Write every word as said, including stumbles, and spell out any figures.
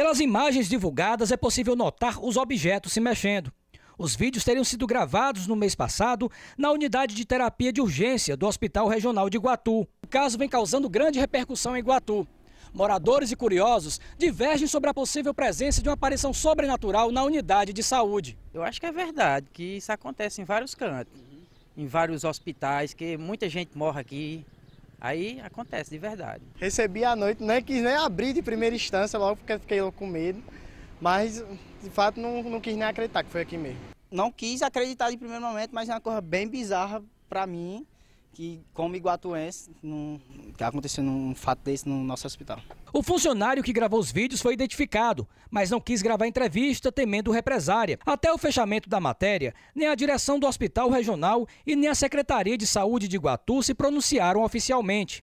Pelas imagens divulgadas é possível notar os objetos se mexendo. Os vídeos teriam sido gravados no mês passado na unidade de terapia de urgência do Hospital Regional de Iguatu. O caso vem causando grande repercussão em Iguatu. Moradores e curiosos divergem sobre a possível presença de uma aparição sobrenatural na unidade de saúde. Eu acho que é verdade, que isso acontece em vários cantos, em vários hospitais, que muita gente morre aqui. Aí acontece de verdade. Recebi à noite, não quis nem abrir de primeira instância, logo porque fiquei com medo, mas de fato não, não quis nem acreditar que foi aqui mesmo. Não quis acreditar de primeiro momento, mas é uma coisa bem bizarra para mim, que como iguatuense, não, que aconteceu um fato desse no nosso hospital. O funcionário que gravou os vídeos foi identificado, mas não quis gravar entrevista temendo represália. Até o fechamento da matéria, nem a direção do Hospital Regional e nem a Secretaria de Saúde de Iguatu se pronunciaram oficialmente.